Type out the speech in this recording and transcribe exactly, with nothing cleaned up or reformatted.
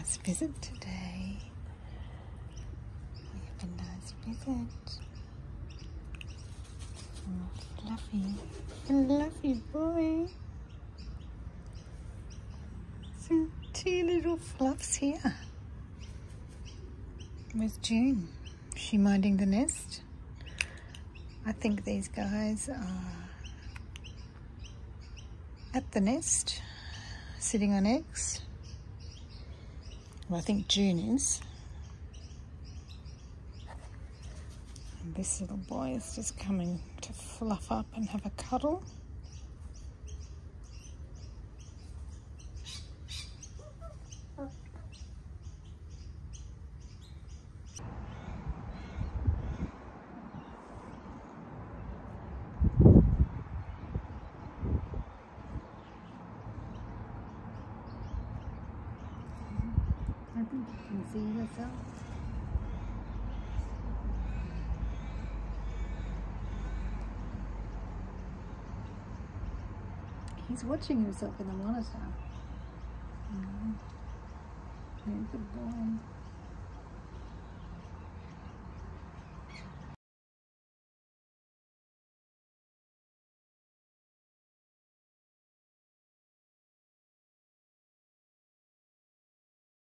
nice visit today. We have a nice visit. Oh, Fluffy. Fluffy boy. So two little fluffs here. With June. Is she minding the nest? I think these guys are at the nest, sitting on eggs. Well, I think June is. And this little boy is just coming to fluff up and have a cuddle. I think you can see yourself. He's watching himself in the monitor. Mm. Very good boy.